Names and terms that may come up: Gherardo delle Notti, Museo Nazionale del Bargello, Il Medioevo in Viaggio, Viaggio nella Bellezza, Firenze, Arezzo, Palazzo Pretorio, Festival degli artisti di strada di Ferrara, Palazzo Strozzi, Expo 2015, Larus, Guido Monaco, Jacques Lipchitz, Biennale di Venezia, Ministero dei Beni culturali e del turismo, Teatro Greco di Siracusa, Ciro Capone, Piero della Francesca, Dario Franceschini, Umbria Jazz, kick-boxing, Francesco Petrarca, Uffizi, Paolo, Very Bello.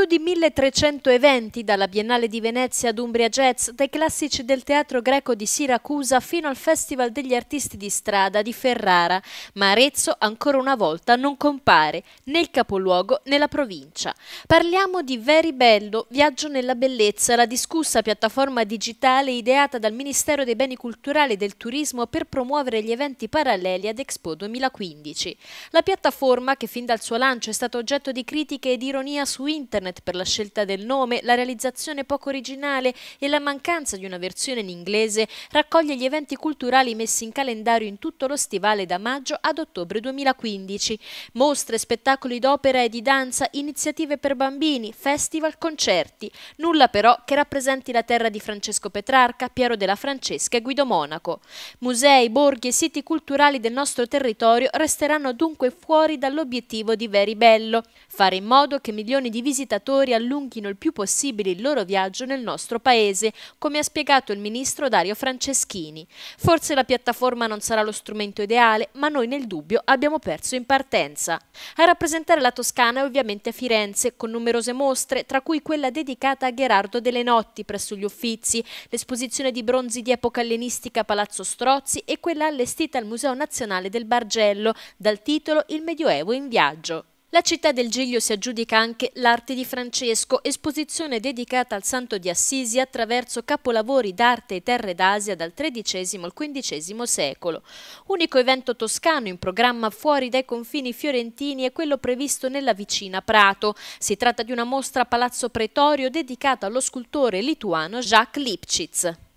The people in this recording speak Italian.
Più di 1300 eventi, dalla Biennale di Venezia ad Umbria Jazz, dai classici del Teatro Greco di Siracusa fino al Festival degli artisti di strada di Ferrara, ma Arezzo ancora una volta non compare, né il capoluogo né la provincia. Parliamo di Veri Bello, Viaggio nella Bellezza, la discussa piattaforma digitale ideata dal Ministero dei Beni culturali e del turismo per promuovere gli eventi paralleli ad Expo 2015. La piattaforma, che fin dal suo lancio è stata oggetto di critiche e di ironia su internet, per la scelta del nome, la realizzazione poco originale e la mancanza di una versione in inglese, raccoglie gli eventi culturali messi in calendario in tutto lo stivale da maggio ad ottobre 2015. Mostre, spettacoli d'opera e di danza, iniziative per bambini, festival, concerti. Nulla però che rappresenti la terra di Francesco Petrarca, Piero della Francesca e Guido Monaco. Musei, borghi e siti culturali del nostro territorio resteranno dunque fuori dall'obiettivo di Veri Bello: fare in modo che milioni di visitatori allunghino il più possibile il loro viaggio nel nostro paese, come ha spiegato il ministro Dario Franceschini. Forse la piattaforma non sarà lo strumento ideale, ma noi nel dubbio abbiamo perso in partenza. A rappresentare la Toscana è ovviamente Firenze, con numerose mostre, tra cui quella dedicata a Gherardo delle Notti presso gli Uffizi, l'esposizione di bronzi di epoca ellenistica a Palazzo Strozzi e quella allestita al Museo Nazionale del Bargello, dal titolo Il Medioevo in Viaggio. La città del Giglio si aggiudica anche l'Arte di Francesco, esposizione dedicata al Santo di Assisi attraverso capolavori d'arte e terre d'Asia dal XIII al XV secolo. Unico evento toscano in programma fuori dai confini fiorentini è quello previsto nella vicina Prato. Si tratta di una mostra a Palazzo Pretorio dedicata allo scultore lituano Jacques Lipchitz.